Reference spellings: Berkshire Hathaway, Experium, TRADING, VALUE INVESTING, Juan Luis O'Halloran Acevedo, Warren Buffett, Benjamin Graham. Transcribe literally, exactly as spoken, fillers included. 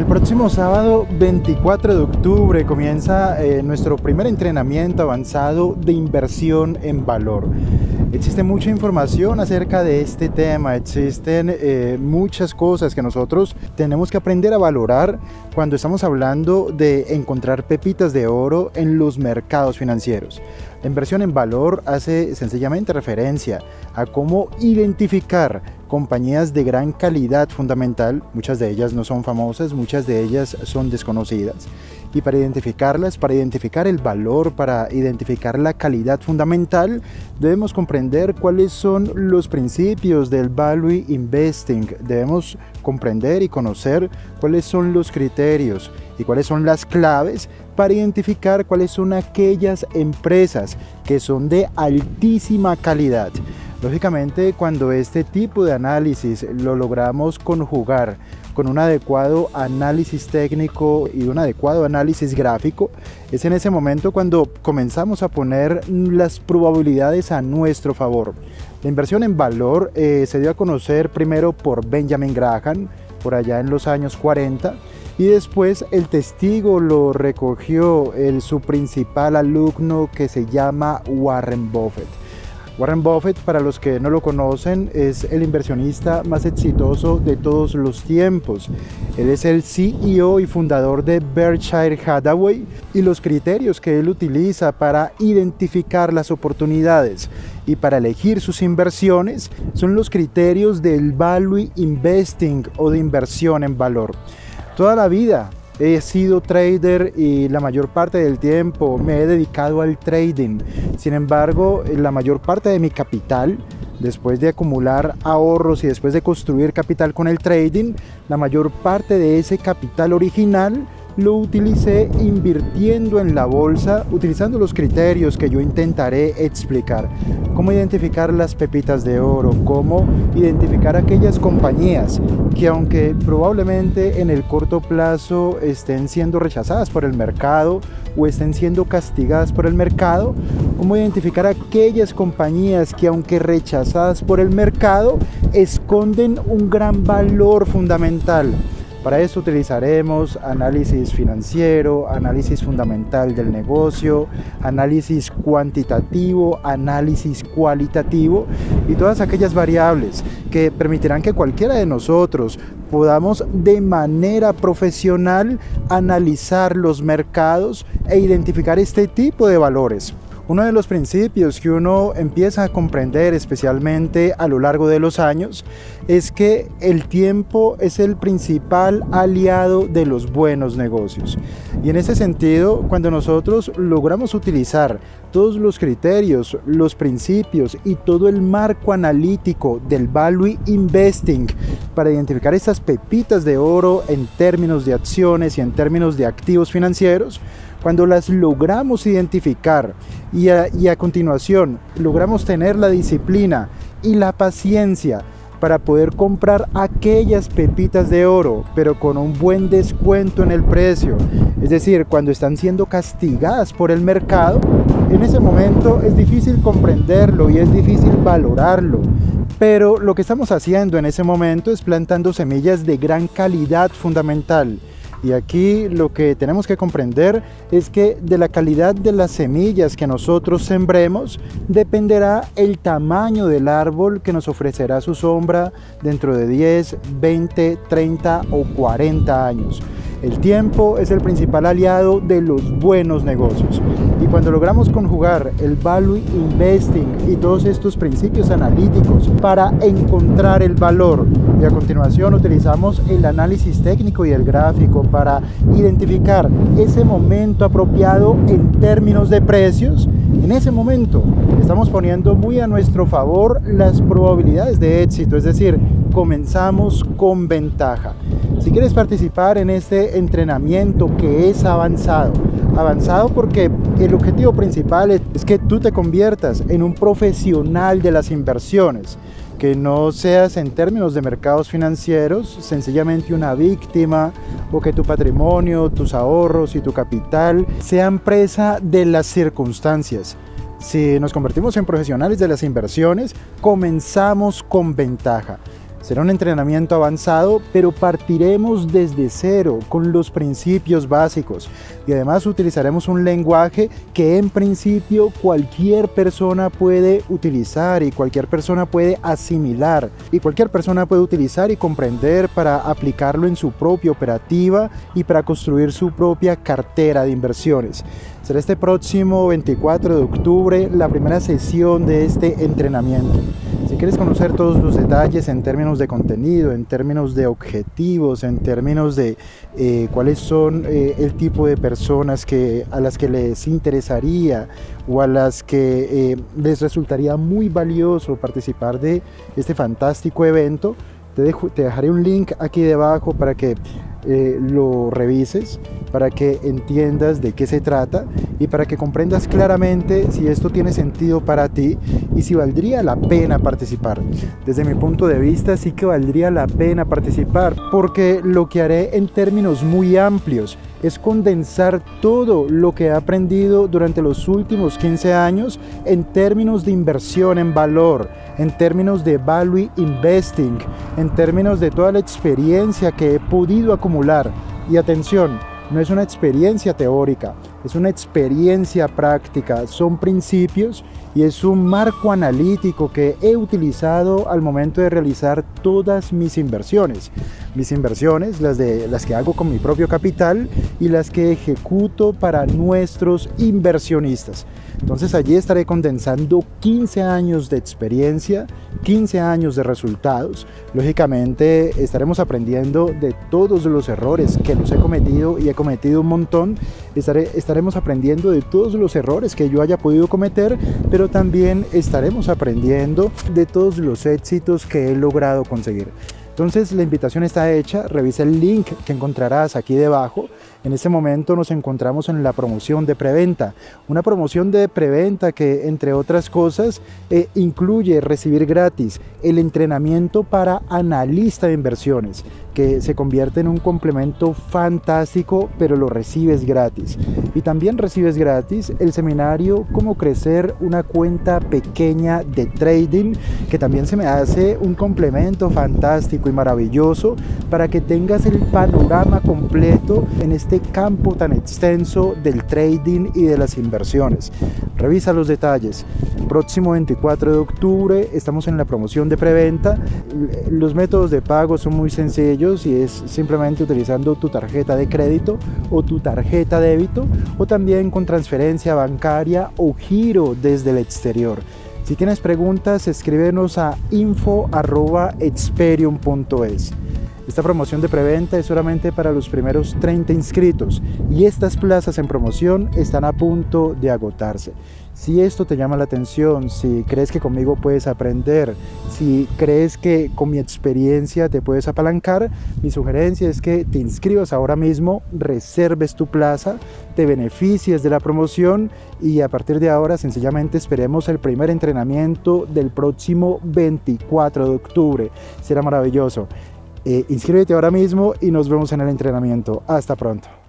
El próximo sábado veinticuatro de octubre comienza eh, nuestro primer entrenamiento avanzado de inversión en valor. Existe mucha información acerca de este tema, existen eh, muchas cosas que nosotros tenemos que aprender a valorar cuando estamos hablando de encontrar pepitas de oro en los mercados financieros. La inversión en valor hace sencillamente referencia a cómo identificar compañías de gran calidad fundamental, muchas de ellas no son famosas, muchas de ellas son desconocidas. Y para identificarlas, para identificar el valor, para identificar la calidad fundamental, debemos comprender cuáles son los principios del Value Investing. Debemos comprender y conocer cuáles son los criterios y cuáles son las claves para identificar cuáles son aquellas empresas que son de altísima calidad. Lógicamente, cuando este tipo de análisis lo logramos conjugar con un adecuado análisis técnico y un adecuado análisis gráfico, es en ese momento cuando comenzamos a poner las probabilidades a nuestro favor. La inversión en valor eh, se dio a conocer primero por Benjamin Graham, por allá en los años cuarenta, y después el testigo lo recogió el, su principal alumno, que se llama Warren Buffett. Warren Buffett, para los que no lo conocen, es el inversionista más exitoso de todos los tiempos. Él es el C E O y fundador de Berkshire Hathaway, y los criterios que él utiliza para identificar las oportunidades y para elegir sus inversiones son los criterios del Value Investing o de inversión en valor. Toda la vida he sido trader y la mayor parte del tiempo me he dedicado al trading. Sin embargo, la mayor parte de mi capital, después de acumular ahorros y después de construir capital con el trading, la mayor parte de ese capital original lo utilicé invirtiendo en la bolsa, utilizando los criterios que yo intentaré explicar. Cómo identificar las pepitas de oro, cómo identificar aquellas compañías que, aunque probablemente en el corto plazo estén siendo rechazadas por el mercado o estén siendo castigadas por el mercado, cómo identificar aquellas compañías que, aunque rechazadas por el mercado, esconden un gran valor fundamental. Para eso utilizaremos análisis financiero, análisis fundamental del negocio, análisis cuantitativo, análisis cualitativo y todas aquellas variables que permitirán que cualquiera de nosotros podamos de manera profesional analizar los mercados e identificar este tipo de valores. Uno de los principios que uno empieza a comprender, especialmente a lo largo de los años, es que el tiempo es el principal aliado de los buenos negocios. Y en ese sentido, cuando nosotros logramos utilizar todos los criterios, los principios y todo el marco analítico del Value Investing para identificar estas pepitas de oro en términos de acciones y en términos de activos financieros, cuando las logramos identificar y a, y a continuación logramos tener la disciplina y la paciencia para poder comprar aquellas pepitas de oro, pero con un buen descuento en el precio, es decir, cuando están siendo castigadas por el mercado, en ese momento es difícil comprenderlo y es difícil valorarlo. Pero lo que estamos haciendo en ese momento es plantando semillas de gran calidad fundamental. Y aquí lo que tenemos que comprender es que de la calidad de las semillas que nosotros sembremos dependerá el tamaño del árbol que nos ofrecerá su sombra dentro de diez, veinte, treinta o cuarenta años. El tiempo es el principal aliado de los buenos negocios. Y cuando logramos conjugar el Value Investing y todos estos principios analíticos para encontrar el valor, y a continuación utilizamos el análisis técnico y el gráfico para identificar ese momento apropiado en términos de precios, en ese momento estamos poniendo muy a nuestro favor las probabilidades de éxito, es decir, comenzamos con ventaja. Si quieres participar en este entrenamiento que es avanzado, avanzado porque el objetivo principal es que tú te conviertas en un profesional de las inversiones, que no seas en términos de mercados financieros sencillamente una víctima, o que tu patrimonio, tus ahorros y tu capital sean presa de las circunstancias. Si nos convertimos en profesionales de las inversiones, comenzamos con ventaja. Será un entrenamiento avanzado, pero partiremos desde cero con los principios básicos y además utilizaremos un lenguaje que en principio cualquier persona puede utilizar y cualquier persona puede asimilar y cualquier persona puede utilizar y comprender para aplicarlo en su propia operativa y para construir su propia cartera de inversiones. Será este próximo veinticuatro de octubre la primera sesión de este entrenamiento. Si quieres conocer todos los detalles en términos de contenido, en términos de objetivos, en términos de eh, cuáles son eh, el tipo de personas que, a las que les interesaría o a las que eh, les resultaría muy valioso participar de este fantástico evento, te, dejo, te dejaré un link aquí debajo para que eh, lo revises, para que entiendas de qué se trata y para que comprendas claramente si esto tiene sentido para ti y si valdría la pena participar. Desde mi punto de vista sí que valdría la pena participar, porque lo que haré en términos muy amplios es condensar todo lo que he aprendido durante los últimos quince años en términos de inversión en valor, en términos de value investing, en términos de toda la experiencia que he podido acumular. Y atención, no es una experiencia teórica, es una experiencia práctica, son principios y es un marco analítico que he utilizado al momento de realizar todas mis inversiones. Mis inversiones, las, de, las que hago con mi propio capital y las que ejecuto para nuestros inversionistas. Entonces allí estaré condensando quince años de experiencia, quince años de resultados. Lógicamente estaremos aprendiendo de todos los errores que los he cometido y he cometido un montón. Estaré, estaremos aprendiendo de todos los errores que yo haya podido cometer, pero también estaremos aprendiendo de todos los éxitos que he logrado conseguir. Entonces la invitación está hecha, revisa el link que encontrarás aquí debajo. En este momento nos encontramos en la promoción de preventa, una promoción de preventa que entre otras cosas eh, incluye recibir gratis el entrenamiento para analista de inversiones, que se convierte en un complemento fantástico, pero lo recibes gratis. Y también recibes gratis el seminario Cómo crecer una cuenta pequeña de trading, que también se me hace un complemento fantástico y maravilloso para que tengas el panorama completo en este campo tan extenso del trading y de las inversiones. Revisa los detalles. El próximo veinticuatro de octubre estamos en la promoción de preventa. Los métodos de pago son muy sencillos y es simplemente utilizando tu tarjeta de crédito o tu tarjeta débito, o también con transferencia bancaria o giro desde el exterior. Si tienes preguntas, escríbenos a info arroba experium punto es. Esta promoción de preventa es solamente para los primeros treinta inscritos y estas plazas en promoción están a punto de agotarse. Si esto te llama la atención, si crees que conmigo puedes aprender, si crees que con mi experiencia te puedes apalancar, mi sugerencia es que te inscribas ahora mismo, reserves tu plaza, te beneficies de la promoción y a partir de ahora sencillamente esperemos el primer entrenamiento del próximo veinticuatro de octubre. Será maravilloso. Eh, inscríbete ahora mismo y nos vemos en el entrenamiento. Hasta pronto.